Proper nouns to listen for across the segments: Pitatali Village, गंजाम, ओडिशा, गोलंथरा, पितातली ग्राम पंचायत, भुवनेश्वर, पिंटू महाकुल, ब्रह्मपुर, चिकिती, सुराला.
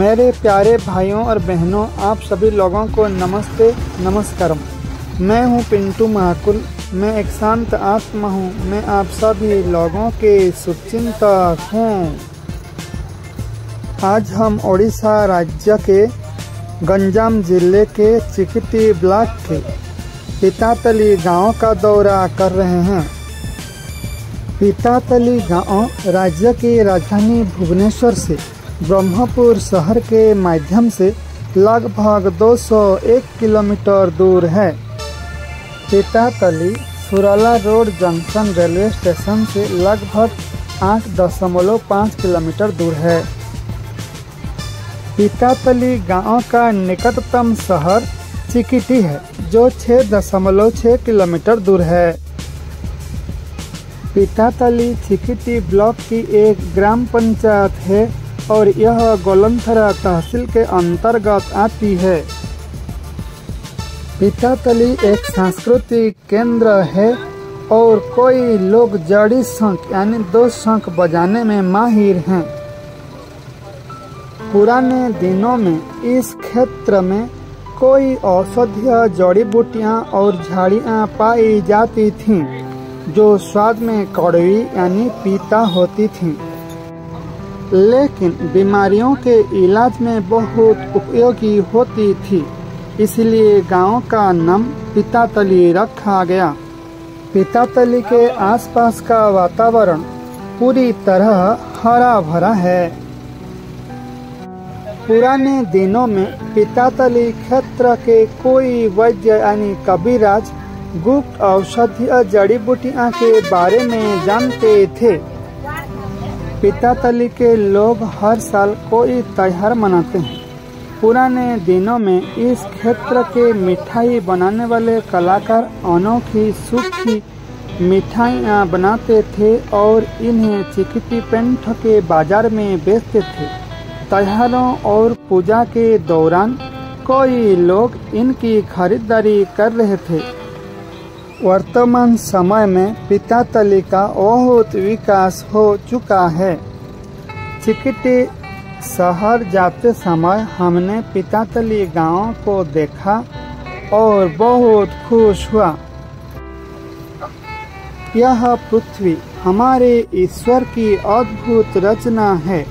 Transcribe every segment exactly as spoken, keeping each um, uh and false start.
मेरे प्यारे भाइयों और बहनों, आप सभी लोगों को नमस्ते नमस्कारम। मैं हूं पिंटू महाकुल, मैं एक शांत आत्मा हूं, मैं आप सभी लोगों के शुभचिंतक हूं। आज हम ओडिशा राज्य के गंजाम जिले के चिकिती ब्लॉक के पितातली गांव का दौरा कर रहे हैं। पितातली गांव राज्य की राजधानी भुवनेश्वर से ब्रह्मपुर शहर के माध्यम से लगभग दो सौ एक किलोमीटर दूर है। Pitatali सुराला road junction railway station से लगभग आठ दशमलव पाँच किलोमीटर दूर है। पितातली गांव का निकटतम शहर चिकिती है, जो छह दशमलव छह किलोमीटर दूर है। पितातली चिकिती ब्लॉक की एक ग्राम पंचायत है और यह गोलंथरा तहसील के अंतर्गत आती है। पितातली एक सांस्कृतिक केंद्र है और कोई लोग जड़ी शंख यानी दो शंख बजाने में माहिर हैं। पुराने दिनों में इस क्षेत्र में कोई औषधीय जड़ी बूटियां और झाड़ियां पाई जाती थीं, जो स्वाद में कड़वी यानी पीता होती थीं, लेकिन बीमारियों के इलाज में बहुत उपयोगी होती थी, इसलिए गांव का नाम पितातली रखा गया। पितातली के आसपास का वातावरण पूरी तरह हरा भरा है। पुराने दिनों में पितातली क्षेत्र के कोई वैद्य यानी कबीराज गुप्त औषधीय जड़ी बूटियां के बारे में जानते थे। पितातली के लोग हर साल कोई त्योहार मनाते हैं। पुराने दिनों में इस क्षेत्र के मिठाई बनाने वाले कलाकार अनोखी सूखी मिठाइयाँ बनाते थे और इन्हें चिकिती पेंट के बाजार में बेचते थे। त्योहारों और पूजा के दौरान कोई लोग इनकी खरीदारी कर रहे थे। वर्तमान समय में पितातली का बहुत विकास हो चुका है। चिकिती शहर जाते समय हमने पितातली गांव को देखा और बहुत खुश हुआ। यह पृथ्वी हमारे ईश्वर की अद्भुत रचना है।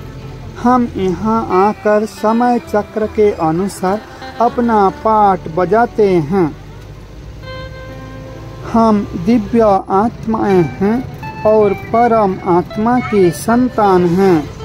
हम यहां आकर समय चक्र के अनुसार अपना पाठ बजाते हैं। हम दिव्य आत्माएं हैं और परम आत्मा की संतान हैं।